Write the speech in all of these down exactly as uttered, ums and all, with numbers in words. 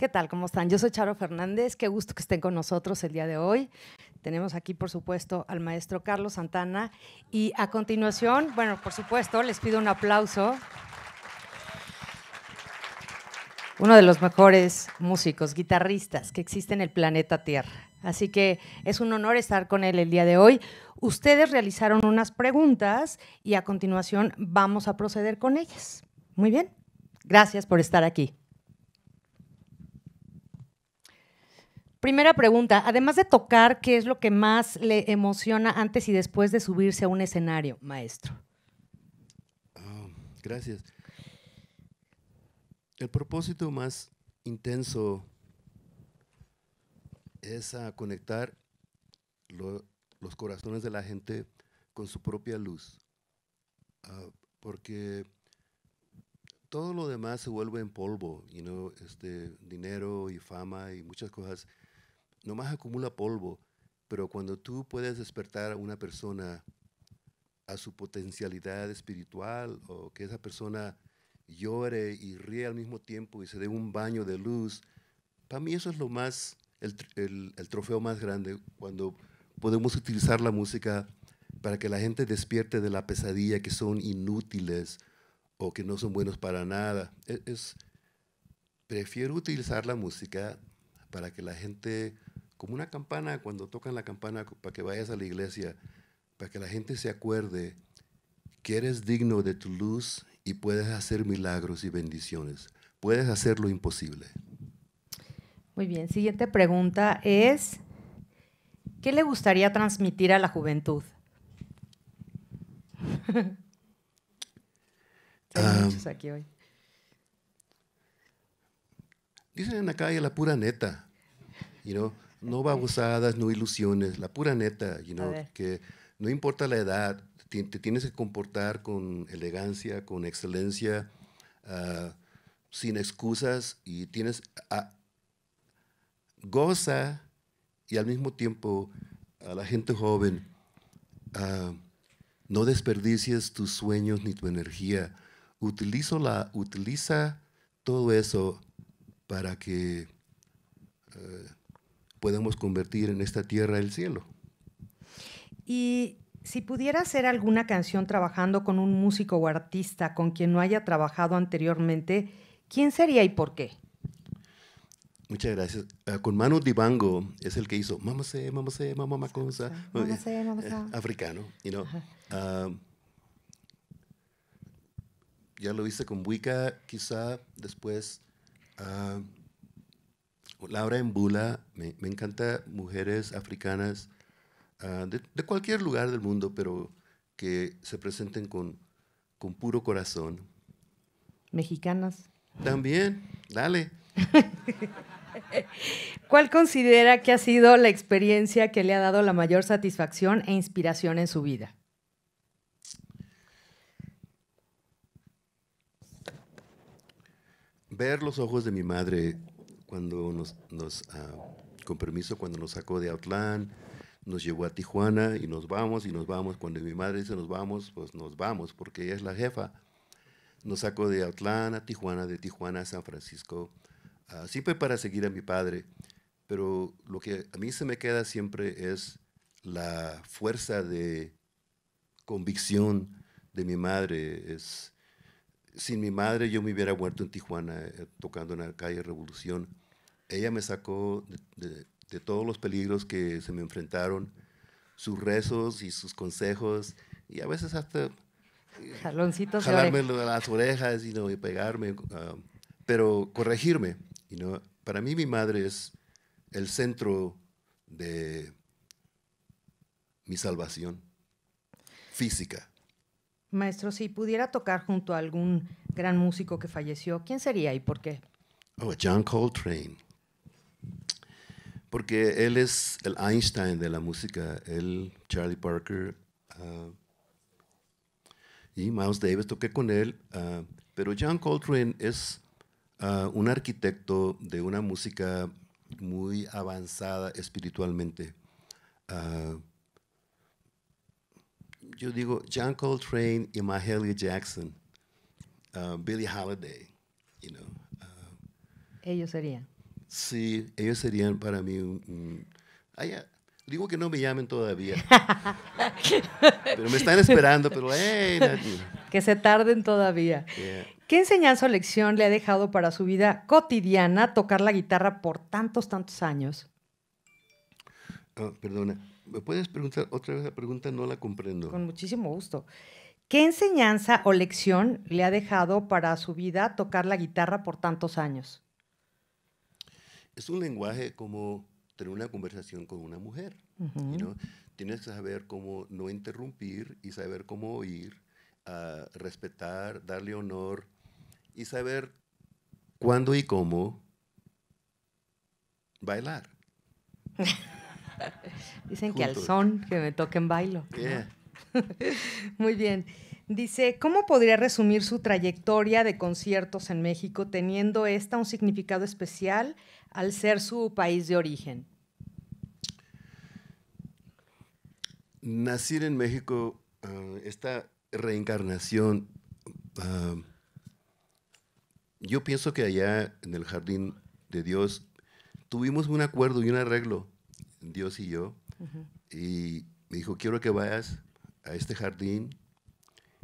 ¿Qué tal? ¿Cómo están? Yo soy Charo Fernández. Qué gusto que estén con nosotros el día de hoy. Tenemos aquí, por supuesto, al maestro Carlos Santana. Y a continuación, bueno, por supuesto, les pido un aplauso. Uno de los mejores músicos, guitarristas que existe en el planeta Tierra. Así que es un honor estar con él el día de hoy. Ustedes realizaron unas preguntas y a continuación vamos a proceder con ellas. Muy bien. Gracias por estar aquí. Primera pregunta. Además de tocar, ¿qué es lo que más le emociona antes y después de subirse a un escenario, maestro? Oh, gracias. El propósito más intenso es a conectar lo, los corazones de la gente con su propia luz, uh, porque todo lo demás se vuelve en polvo, you know, este, dinero y fama y muchas cosas, nomás acumula polvo, pero cuando tú puedes despertar a una persona a su potencialidad espiritual o que esa persona llore y ríe al mismo tiempo y se dé un baño de luz, para mí eso es lo más, el, el, el trofeo más grande, cuando podemos utilizar la música para que la gente despierte de la pesadilla que son inútiles o que no son buenos para nada. Es, es, prefiero utilizar la música para que la gente, como una campana, cuando tocan la campana para que vayas a la iglesia, para que la gente se acuerde que eres digno de tu luz y puedes hacer milagros y bendiciones. Puedes hacer lo imposible. Muy bien. Siguiente pregunta es, ¿qué le gustaría transmitir a la juventud? Hay um, muchos aquí hoy. Dicen en la calle la pura neta, you know, no babosadas, no ilusiones, la pura neta, you know, que no importa la edad, te tienes que comportar con elegancia, con excelencia, uh, sin excusas y tienes, uh, goza y al mismo tiempo a la gente joven, uh, no desperdicies tus sueños ni tu energía, utilizo la, utiliza todo eso para que uh, podamos convertir en esta tierra el cielo. Y si pudiera hacer alguna canción trabajando con un músico o artista con quien no haya trabajado anteriormente, ¿quién sería y por qué? Muchas gracias. Uh, con Manu Dibango, es el que hizo Mamá se, mamá se, mamá maconza, mamá se, mamá se. Africano, you know. Uh, ya lo hice con Buika, quizá después. Uh, Laura en Bula, me, me encanta mujeres africanas. Uh, de, de cualquier lugar del mundo, pero que se presenten con, con puro corazón. Mexicanas. También, dale. ¿Cuál considera que ha sido la experiencia que le ha dado la mayor satisfacción e inspiración en su vida? Ver los ojos de mi madre cuando nos, nos uh, con permiso, cuando nos sacó de Autlán, nos llevó a Tijuana y nos vamos y nos vamos. Cuando mi madre dice nos vamos, pues nos vamos, porque ella es la jefa. Nos sacó de Autlán a Tijuana, de Tijuana a San Francisco, uh, siempre para seguir a mi padre. Pero lo que a mí se me queda siempre es la fuerza de convicción de mi madre. Es, sin mi madre yo me hubiera muerto en Tijuana, eh, tocando en la calle Revolución. Ella me sacó de, de de todos los peligros que se me enfrentaron, sus rezos y sus consejos, y a veces hasta jaloncitos jalarme de oreja. Las orejas you know, y pegarme, uh, pero corregirme. You know. Para mí mi madre es el centro de mi salvación física. Maestro, si pudiera tocar junto a algún gran músico que falleció, ¿quién sería y por qué? Oh, John Coltrane. Porque él es el Einstein de la música, él, Charlie Parker uh, y Miles Davis, toqué con él, uh, pero John Coltrane es uh, un arquitecto de una música muy avanzada espiritualmente. Uh, yo digo John Coltrane y Mahalia Jackson, uh, Billie Holiday, you know. Uh, Ellos serían. Sí, ellos serían para mí un... un ay, digo que no me llamen todavía. Pero me están esperando, pero... Hey, que se tarden todavía. Yeah. ¿Qué enseñanza o lección le ha dejado para su vida cotidiana tocar la guitarra por tantos, tantos años? Oh, perdona, ¿me puedes preguntar otra vez la pregunta? No la comprendo. Con muchísimo gusto. ¿Qué enseñanza o lección le ha dejado para su vida tocar la guitarra por tantos años? Es un lenguaje como... tener una conversación con una mujer, uh-huh. ¿no? Tienes que saber cómo no interrumpir y saber cómo oír, uh, respetar, darle honor y saber cuándo y cómo bailar. Dicen juntos. Que al son que me toquen bailo. Yeah. ¿No? Muy bien. Dice, ¿cómo podría resumir su trayectoria de conciertos en México teniendo esta un significado especial al ser su país de origen? Nacer en México, uh, esta reencarnación, uh, yo pienso que allá en el jardín de Dios tuvimos un acuerdo y un arreglo, Dios y yo, uh-huh. y me dijo, quiero que vayas a este jardín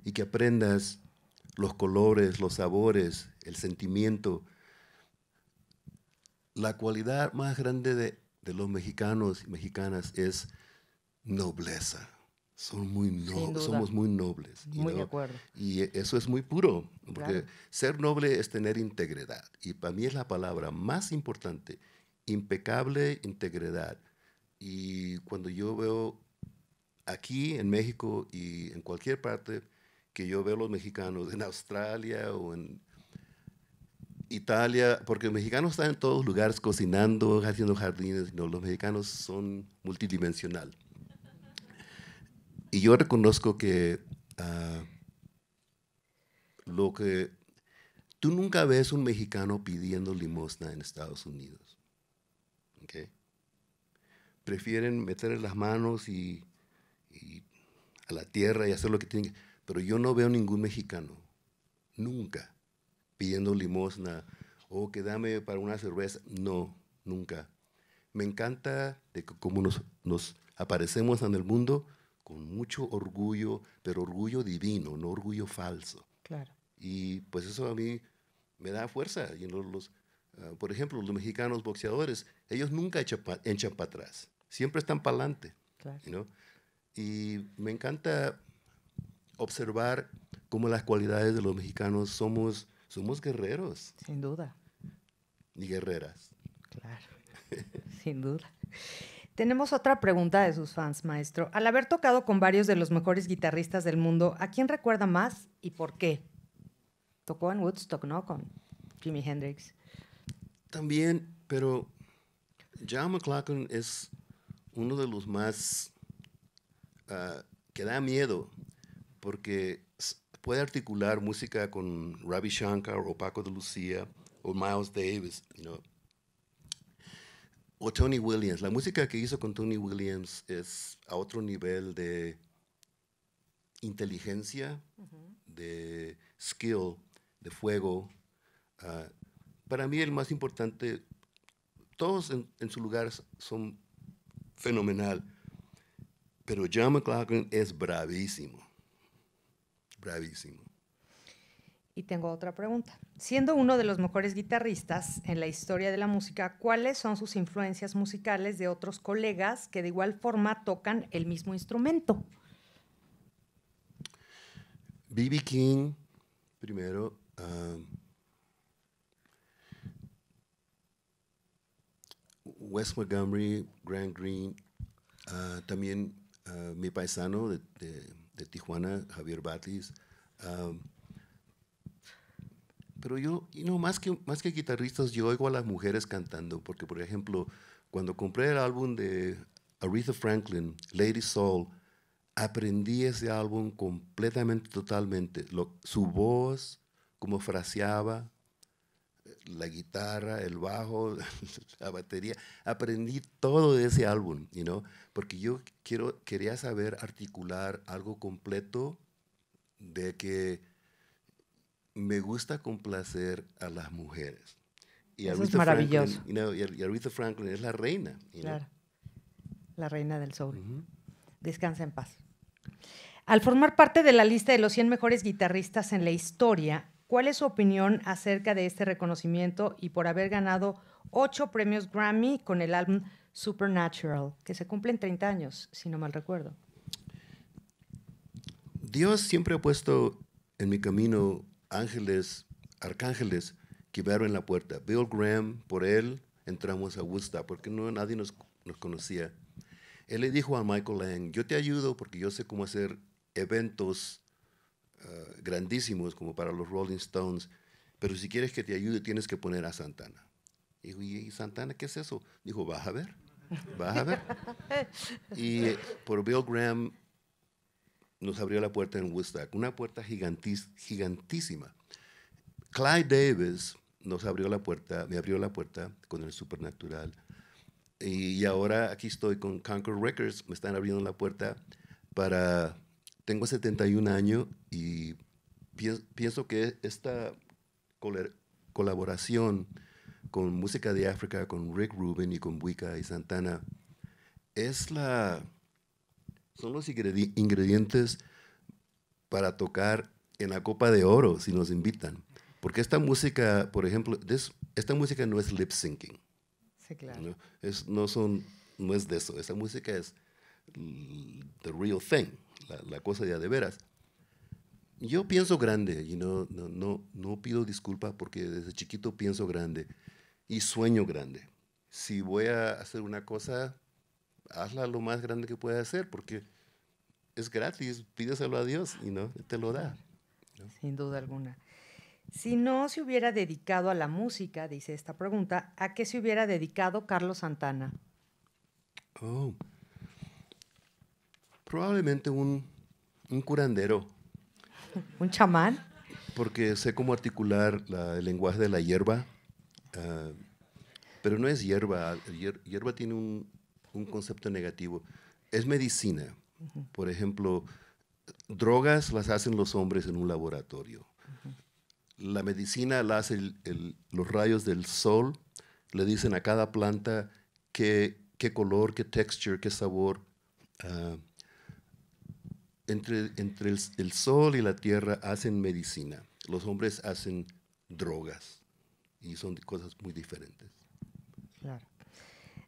y que aprendas los colores, los sabores, el sentimiento. La cualidad más grande de, de los mexicanos y mexicanas es nobleza. Son muy no, somos muy nobles. Muy de acuerdo. Y eso es muy puro, porque claro. Ser noble es tener integridad. Y para mí es la palabra más importante, impecable integridad. Y cuando yo veo aquí en México y en cualquier parte, que yo veo los mexicanos en Australia o en Italia, porque los mexicanos están en todos lugares cocinando, haciendo jardines, no, los mexicanos son multidimensional. Y yo reconozco que uh, lo que tú nunca ves un mexicano pidiendo limosna en Estados Unidos. ¿Okay? Prefieren meter las manos y, y a la tierra y hacer lo que tienen que. Pero yo no veo ningún mexicano, nunca, pidiendo limosna o que dame para una cerveza. No, nunca. Me encanta de cómo nos, nos aparecemos en el mundo con mucho orgullo, pero orgullo divino, no orgullo falso. Claro. Y pues eso a mí me da fuerza. Y los, los, uh, por ejemplo, los mexicanos boxeadores, ellos nunca echan para pa atrás, siempre están para adelante. Claro. You know? Y me encanta observar cómo las cualidades de los mexicanos somos, somos guerreros. Sin duda. Y guerreras. Claro, sin duda. Tenemos otra pregunta de sus fans, maestro. Al haber tocado con varios de los mejores guitarristas del mundo, ¿a quién recuerda más y por qué? Tocó en Woodstock, ¿no? Con Jimi Hendrix. También, pero John McLaughlin es uno de los más uh, que da miedo, porque puede articular música con Ravi Shankar o Paco de Lucía o Miles Davis, you know, o Tony Williams. La música que hizo con Tony Williams es a otro nivel de inteligencia, uh-huh. de skill, de fuego. Uh, para mí el más importante, todos en, en su lugar son fenomenal, pero John McLaughlin es bravísimo. Bravísimo. Y tengo otra pregunta. Siendo uno de los mejores guitarristas en la historia de la música, ¿cuáles son sus influencias musicales de otros colegas que de igual forma tocan el mismo instrumento? B B. King, primero. Um, Wes Montgomery, Grant Green. Uh, también uh, mi paisano de... de de Tijuana, Javier Batis. Um, pero yo, you know, más, que, más que guitarristas, yo oigo a las mujeres cantando, porque, por ejemplo, cuando compré el álbum de Aretha Franklin, Lady Soul, aprendí ese álbum completamente, totalmente. Lo, su voz, cómo fraseaba, la guitarra, el bajo, la batería. Aprendí todo de ese álbum, you know, porque yo quiero, quería saber articular algo completo de que me gusta complacer a las mujeres. Y eso es maravilloso. Franklin, you know, y Aretha Franklin es la reina. You know. Claro, la reina del soul. Uh-huh. Descansa en paz. Al formar parte de la lista de los cien mejores guitarristas en la historia, ¿cuál es su opinión acerca de este reconocimiento y por haber ganado ocho premios Grammy con el álbum Supernatural, que se cumplen treinta años, si no mal recuerdo? Dios siempre ha puesto en mi camino ángeles, arcángeles que vearon en la puerta. Bill Graham, por él entramos a Woodstock, porque no, nadie nos, nos conocía. Él le dijo a Michael Lang, yo te ayudo porque yo sé cómo hacer eventos Uh, grandísimos como para los Rolling Stones, pero si quieres que te ayude tienes que poner a Santana. Y dijo, ¿y Santana qué es eso? Dijo, vas a ver, vas a ver. Y por Bill Graham nos abrió la puerta en Woodstock, una puerta gigantísima. Clyde Davis nos abrió la puerta, me abrió la puerta con el Supernatural. Y, y ahora aquí estoy con Concord Records, me están abriendo la puerta para... Tengo setenta y un años y pienso que esta colaboración con música de África, con Rick Rubin y con Buika y Santana, es la, son los ingredientes para tocar en la Copa de Oro si nos invitan. Porque esta música, por ejemplo, this, esta música no es lip syncing. Sí, claro. ¿No? Es, no, son, no es de eso. Esta música es the real thing. La, la cosa ya de veras. Yo pienso grande, y you know, no, no, no pido disculpas porque desde chiquito pienso grande y sueño grande. Si voy a hacer una cosa, hazla lo más grande que puedas hacer porque es gratis, pídeselo a Dios y you know, te lo da. ¿No? Sin duda alguna. Si no se hubiera dedicado a la música, dice esta pregunta, ¿a qué se hubiera dedicado Carlos Santana? Oh... Probablemente un, un curandero. ¿Un chamán? Porque sé cómo articular la, el lenguaje de la hierba, uh, pero no es hierba. Hier, hierba tiene un, un concepto negativo. Es medicina. Uh-huh. Por ejemplo, drogas las hacen los hombres en un laboratorio. Uh-huh. La medicina la hacen los rayos del sol. Le dicen a cada planta qué, qué color, qué texture, qué sabor. Uh, Entre, entre el, el sol y la tierra hacen medicina. Los hombres hacen drogas y son cosas muy diferentes. Claro.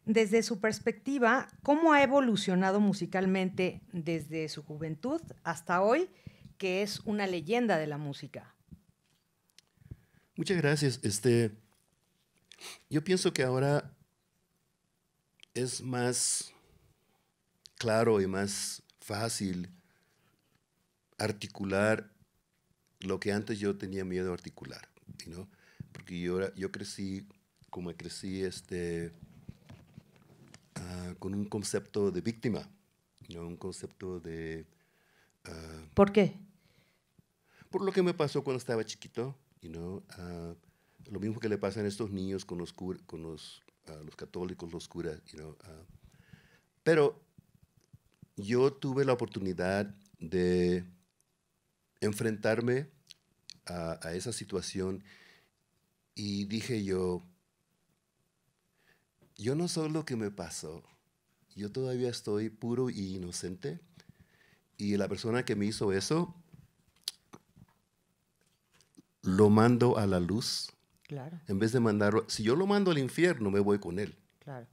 Desde su perspectiva, ¿cómo ha evolucionado musicalmente desde su juventud hasta hoy, que es una leyenda de la música? Muchas gracias. Este, yo pienso que ahora es más claro y más fácil articular lo que antes yo tenía miedo a articular, you know? Porque yo, yo crecí, como crecí este, uh, con un concepto de víctima, you know? Un concepto de… Uh, ¿Por qué? Por lo que me pasó cuando estaba chiquito, you know? Uh, lo mismo que le pasan a estos niños con los, cur con los, uh, los católicos, los curas, you know? Uh, pero yo tuve la oportunidad de… enfrentarme a, a esa situación y dije yo, yo no sé lo que me pasó, yo todavía estoy puro e inocente y la persona que me hizo eso lo mando a la luz. Claro. En vez de mandarlo, si yo lo mando al infierno me voy con él. Claro.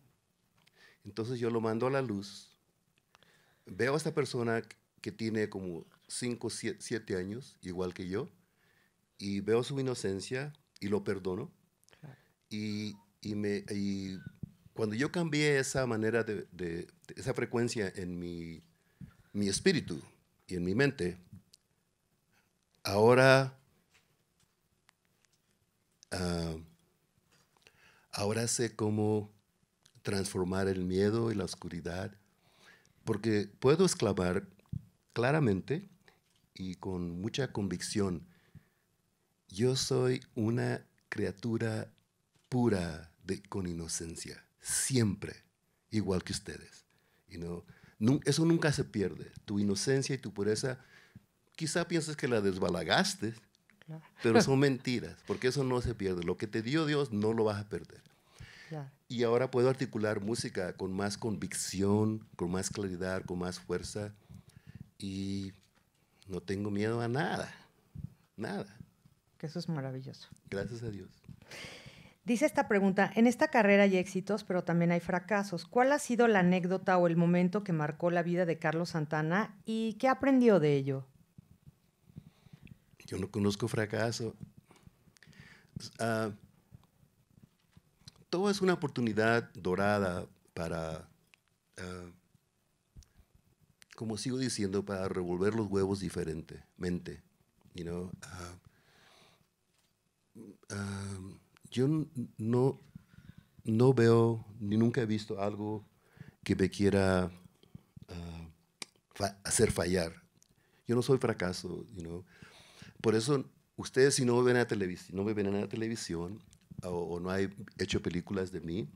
Entonces yo lo mando a la luz, veo a esta persona que tiene como cinco, siete, siete años, igual que yo, y veo su inocencia y lo perdono. Claro. Y, y, me, y cuando yo cambié esa manera de, de, de esa frecuencia en mi, mi espíritu y en mi mente, ahora, uh, ahora sé cómo transformar el miedo y la oscuridad, porque puedo exclamar claramente y con mucha convicción, yo soy una criatura pura de, con inocencia, siempre, igual que ustedes. You know? No, eso nunca se pierde, tu inocencia y tu pureza, quizá piensas que la desbalagaste, Claro. Pero son mentiras, porque eso no se pierde. Lo que te dio Dios no lo vas a perder. Claro. Y ahora puedo articular música con más convicción, con más claridad, con más fuerza, y no tengo miedo a nada, nada. Que eso es maravilloso. Gracias a Dios. Dice esta pregunta, en esta carrera hay éxitos, pero también hay fracasos. ¿Cuál ha sido la anécdota o el momento que marcó la vida de Carlos Santana y qué aprendió de ello? Yo no conozco fracaso. Uh, todo es una oportunidad dorada para, uh, como sigo diciendo, para revolver los huevos diferentemente. You know, uh, uh, yo no, no veo ni nunca he visto algo que me quiera uh, fa hacer fallar. Yo no soy fracaso, you know. Por eso, ustedes si no me ven a, televis no me ven a la televisión o, o no han hecho películas de mí,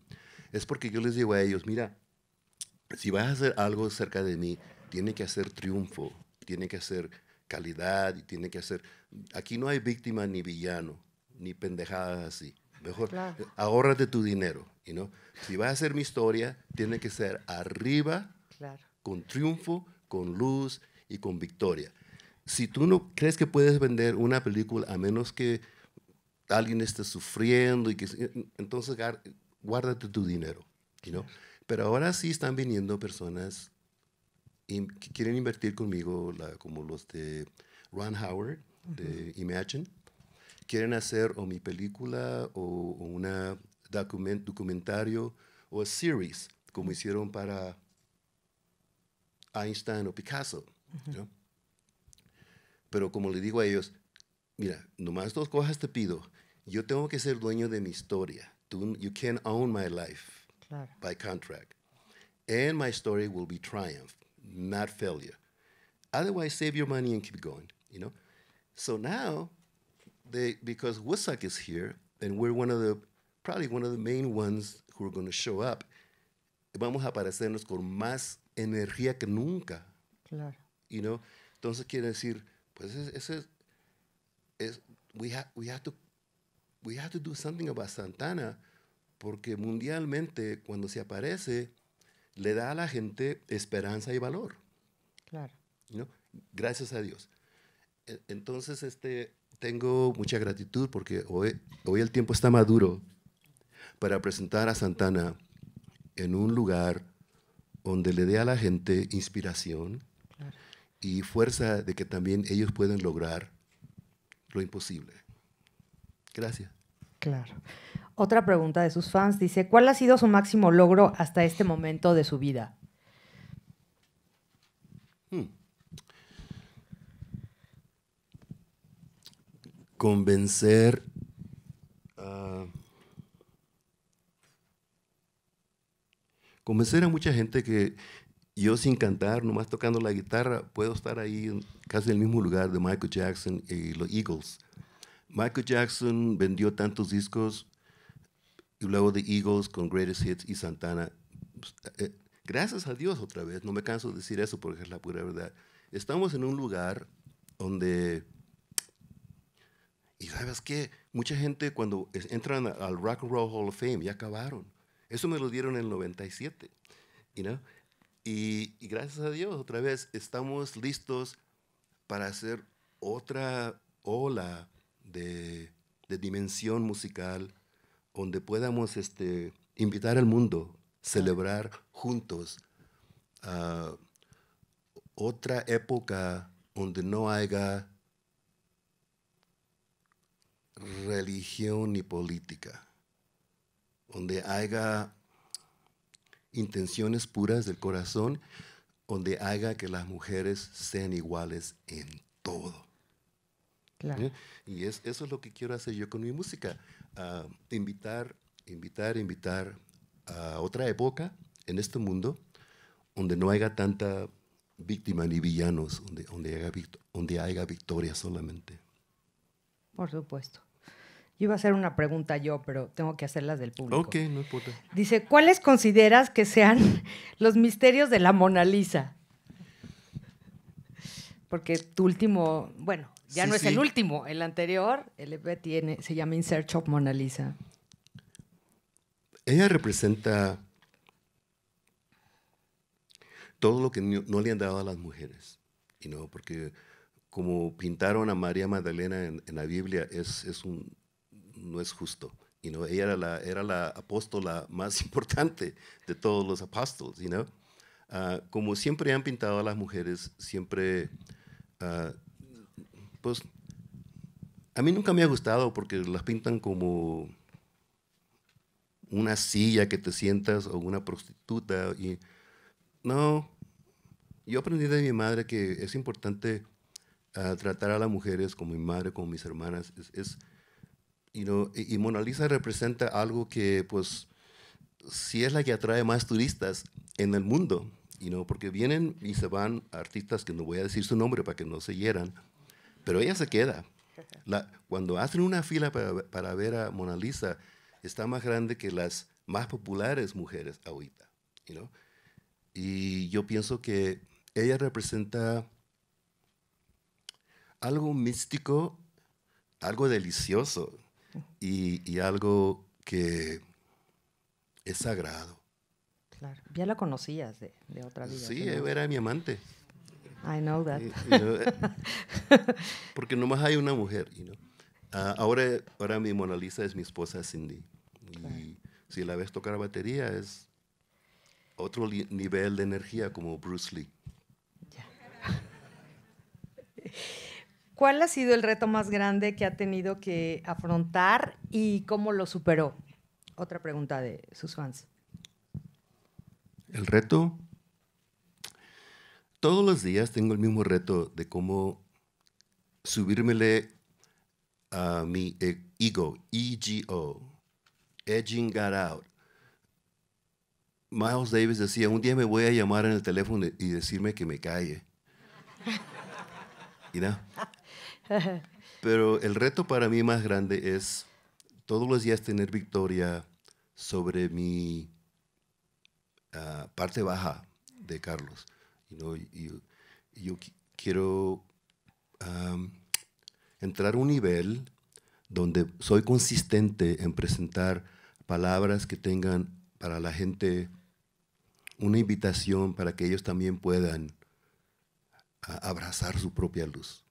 es porque yo les digo a ellos, mira, si vas a hacer algo cerca de mí, tiene que hacer triunfo, tiene que hacer calidad, tiene que hacer... Aquí no hay víctima ni villano, ni pendejadas así. Mejor, claro. Ahórrate tu dinero. You know? Si vas a hacer mi historia, tiene que ser arriba, claro, con triunfo, con luz y con victoria. Si tú no crees que puedes vender una película a menos que alguien esté sufriendo, y que, entonces guárdate tu dinero. You know? Pero ahora sí están viniendo personas que quieren invertir conmigo, la, como los de Ron Howard, de uh-huh. Imagine. Quieren hacer o mi película o, o una document, documentario o series, como hicieron para Einstein o Picasso. Uh-huh. ¿No? Pero como le digo a ellos, mira, nomás dos cosas te pido. Yo tengo que ser dueño de mi historia. Tú, you can own my life, claro, by contract. And my story will be triumph, not failure. Otherwise, save your money and keep going. You know? So now... They, because Woodstock is here, and we're one of the, probably one of the main ones who are going to show up, vamos a aparecernos con más energía que nunca. Claro. You know? Entonces quiere decir, pues ese es, we have, we have to, we have to do something about Santana, porque mundialmente cuando se aparece, le da a la gente esperanza y valor. Claro. You know? Gracias a Dios. Entonces, este... Tengo mucha gratitud porque hoy, hoy el tiempo está maduro para presentar a Santana en un lugar donde le dé a la gente inspiración, claro, y fuerza de que también ellos pueden lograr lo imposible. Gracias. Claro. Otra pregunta de sus fans dice, ¿cuál ha sido su máximo logro hasta este momento de su vida? Hmm. Convencer uh, convencer a mucha gente que yo sin cantar, nomás tocando la guitarra, puedo estar ahí en casi el mismo lugar de Michael Jackson y los Eagles. Michael Jackson vendió tantos discos y luego The Eagles con Greatest Hits y Santana. Eh, gracias a Dios otra vez, no me canso de decir eso porque es la pura verdad. Estamos en un lugar donde... Y sabes qué, mucha gente cuando entran al Rock and Roll Hall of Fame, ya acabaron. Eso me lo dieron en el noventa y siete. You know? y, y gracias a Dios, otra vez, estamos listos para hacer otra ola de, de dimensión musical donde podamos este, invitar al mundo, celebrar juntos uh, otra época donde no haya... religión ni política, donde haya intenciones puras del corazón, donde haya que las mujeres sean iguales en todo. Claro. ¿Eh? Y es, eso es lo que quiero hacer yo con mi música, uh, invitar, invitar, invitar a otra época en este mundo donde no haya tanta víctima ni villanos, donde, donde, haya, donde haya victoria solamente. Por supuesto. Yo iba a hacer una pregunta yo, pero tengo que hacerlas del público. Ok, no importa. Dice, ¿cuáles consideras que sean los misterios de la Mona Lisa? porque tu último, bueno, ya sí, no es sí. el último, el anterior, el E P tiene, se llama In Search of Mona Lisa. Ella representa todo lo que no le han dado a las mujeres, y no, porque como pintaron a María Magdalena en, en la Biblia, es, es un, no es justo. You know, ella era la, era la apóstola más importante de todos los apóstoles. You know? Uh, como siempre han pintado a las mujeres, siempre, uh, pues, a mí nunca me ha gustado porque las pintan como una silla que te sientas o una prostituta. Y, no, yo aprendí de mi madre que es importante uh, tratar a las mujeres como mi madre, como mis hermanas. Es, es, You know, y, y Mona Lisa representa algo que, pues, sí es la que atrae más turistas en el mundo, you know, porque vienen y se van artistas que no voy a decir su nombre para que no se hieran, pero ella se queda. La, cuando hacen una fila para, para ver a Mona Lisa, está más grande que las más populares mujeres ahorita. You know? Y yo pienso que ella representa algo místico, algo delicioso. Y, y algo que es sagrado. Claro. Ya la conocías de, de otra vida. Sí, ¿no? Era mi amante. I know that. You know, porque nomás hay una mujer. You know. uh, ahora, ahora mi Mona Lisa es mi esposa Cindy. Claro. Y si la ves tocar batería es otro nivel de energía como Bruce Lee. Ya. ¿Cuál ha sido el reto más grande que ha tenido que afrontar y cómo lo superó? Otra pregunta de sus fans. El reto. Todos los días tengo el mismo reto de cómo subírmele a mi ego, E G O, edging God out. Miles Davis decía, un día me voy a llamar en el teléfono y decirme que me calle. You know? Pero el reto para mí más grande es todos los días tener victoria sobre mi uh, parte baja de Carlos. You know, yo, yo quiero um, entrar a un nivel donde soy consistente en presentar palabras que tengan para la gente una invitación para que ellos también puedan uh, abrazar su propia luz.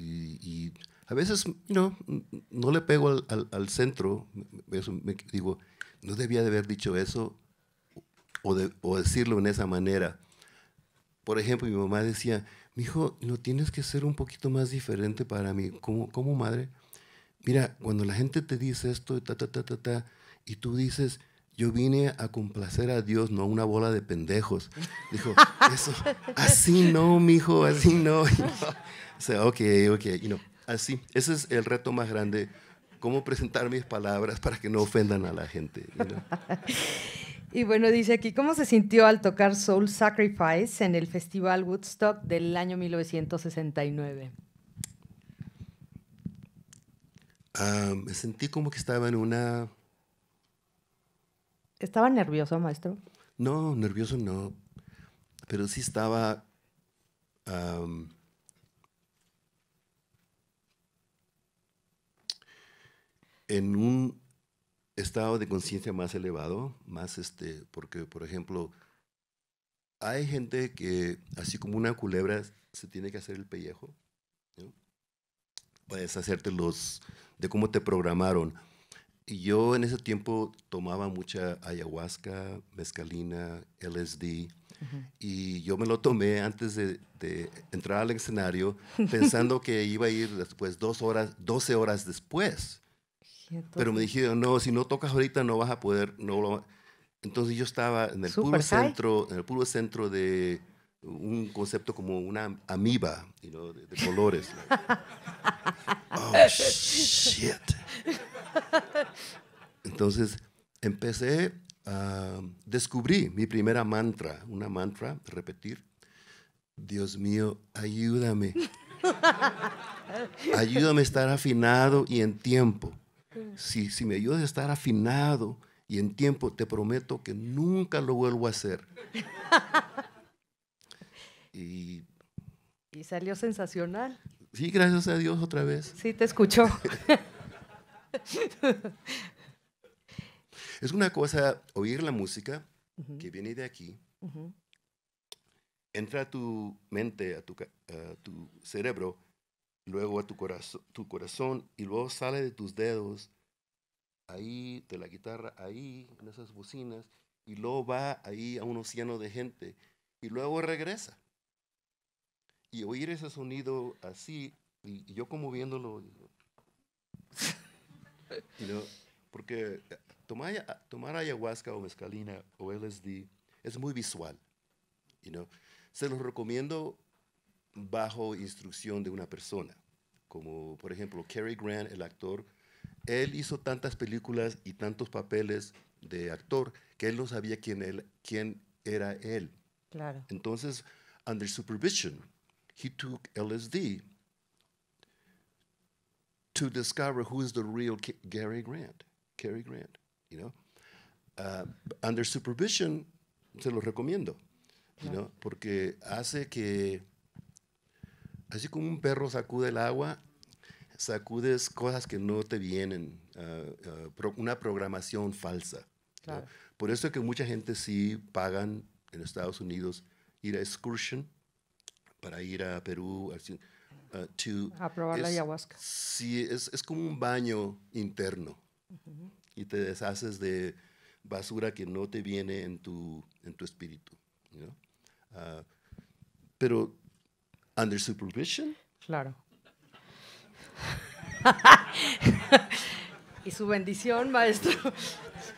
Y, y a veces, you know, no le pego al, al, al centro, eso me, digo, no debía de haber dicho eso o, de, o decirlo en esa manera. Por ejemplo, mi mamá decía, mijo, no tienes que ser un poquito más diferente para mí. ¿Cómo, cómo madre? Mira, cuando la gente te dice esto, ta, ta, ta, ta, ta, y tú dices, yo vine a complacer a Dios, no a una bola de pendejos. Dijo, eso, así no, mijo, así no. O sea, ok, ok, you know, así. Ese es el reto más grande, cómo presentar mis palabras para que no ofendan a la gente. You know? Y bueno, dice aquí, ¿cómo se sintió al tocar Soul Sacrifice en el Festival Woodstock del año mil novecientos sesenta y nueve? Uh, me sentí como que estaba en una... ¿Estaba nervioso, maestro? No, nervioso no, pero sí estaba um, en un estado de conciencia más elevado, más este, porque, por ejemplo, hay gente que, así como una culebra, se tiene que hacer el pellejo, ¿no? Para deshacerte los, de cómo te programaron. Y yo en ese tiempo tomaba mucha ayahuasca, mezcalina, L S D, uh-huh. Y yo me lo tomé antes de, de entrar al escenario, pensando que iba a ir después dos horas, doce horas después. Pero me dijeron, no, si no tocas ahorita no vas a poder. No lo... Entonces yo estaba en el puro centro, en el puro centro de un concepto como una amiba, you know, de, de colores. Like. Oh, shit. Entonces empecé a uh, descubrir mi primera mantra, una mantra, repetir, Dios mío, ayúdame, ayúdame a estar afinado y en tiempo. Si, si me ayudas a estar afinado y en tiempo, te prometo que nunca lo vuelvo a hacer. Y Y salió sensacional. Sí, gracias a Dios otra vez. Sí, te escuchó. Es una cosa oír la música uh-huh. que viene de aquí, uh-huh. entra a tu mente, a tu, a tu cerebro, luego a tu corazón, tu corazón, y luego sale de tus dedos, ahí, de la guitarra, ahí, en esas bocinas, y luego va ahí a un océano de gente, y luego regresa. Y oír ese sonido así, y, y yo como viéndolo, you know, porque tomar, tomar ayahuasca o mezcalina o L S D es muy visual, you know. Se los recomiendo bajo instrucción de una persona, como por ejemplo Cary Grant, el actor. Él hizo tantas películas y tantos papeles de actor que él no sabía quién, él, quién era él. Claro. Entonces, under supervision, he took L S D to discover who's the real K Cary Grant. Cary Grant, you know. Uh, under supervision, se lo recomiendo, you know, porque hace que, así como un perro sacude el agua, sacudes cosas que no te vienen, uh, uh, pro, una programación falsa. Claro. ¿No? Por eso es que mucha gente sí pagan en Estados Unidos ir a excursion para ir a Perú. Uh, to, a probar es, la ayahuasca. Sí, es, es como un baño interno uh-huh. y te deshaces de basura que no te viene en tu, en tu espíritu. You know? uh, pero, ¿under supervision? Claro. Y su bendición, maestro.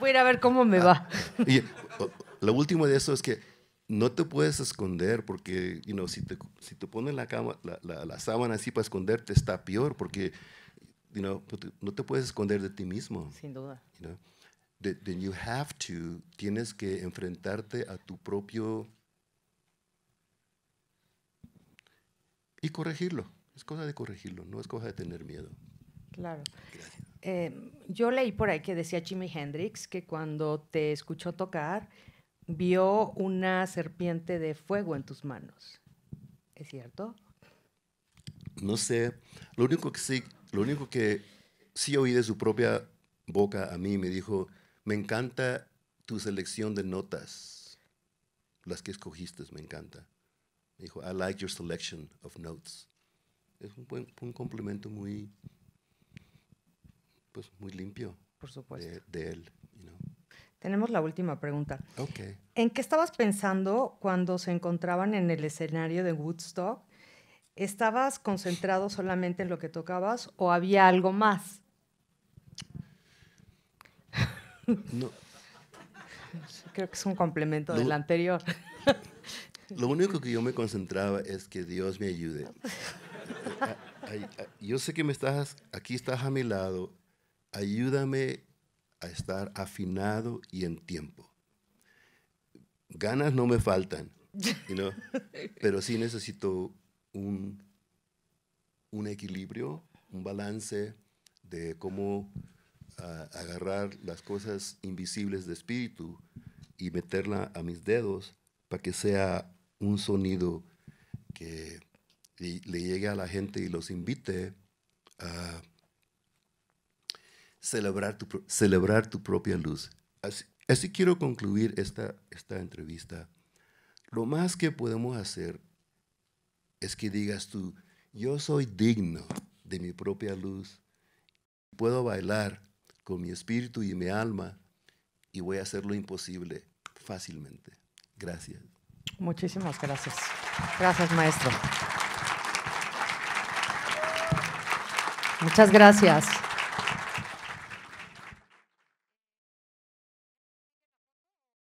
Voy a ir a ver cómo me va. Y, lo último de eso es que no te puedes esconder porque, you know, si te, si te ponen la, cama, la, la, la sábana así para esconderte está peor porque, you know, no te puedes esconder de ti mismo. Sin duda. You know? That, that you have to, tienes que enfrentarte a tu propio y corregirlo. Es cosa de corregirlo, no es cosa de tener miedo. Claro. Eh, yo leí por ahí que decía Jimi Hendrix que cuando te escuchó tocar, vio una serpiente de fuego en tus manos. ¿Es cierto? No sé. Lo único que sí, lo único que sí oí de su propia boca a mí, me dijo, me encanta tu selección de notas. Las que escogiste, me encanta. Me dijo, I like your selection of notes. Es un, buen, un complemento muy, pues, muy limpio. Por supuesto. De, de él. You know. Tenemos la última pregunta. Okay. ¿En qué estabas pensando cuando se encontraban en el escenario de Woodstock? ¿Estabas concentrado solamente en lo que tocabas o había algo más? No. Creo que es un complemento no. del anterior. Lo único que yo me concentraba es que Dios me ayude. Yo sé que me estás, aquí estás a mi lado, ayúdame a estar afinado y en tiempo. Ganas no me faltan, you know, pero sí necesito un, un equilibrio, un balance de cómo uh, agarrar las cosas invisibles de espíritu y meterla a mis dedos para que sea un sonido que y le llegue a la gente y los invite a celebrar tu, celebrar tu propia luz. Así, así quiero concluir esta, esta entrevista. Lo más que podemos hacer es que digas tú, yo soy digno de mi propia luz, puedo bailar con mi espíritu y mi alma y voy a hacer lo imposible fácilmente. Gracias. Muchísimas gracias. Gracias, maestro. Muchas gracias.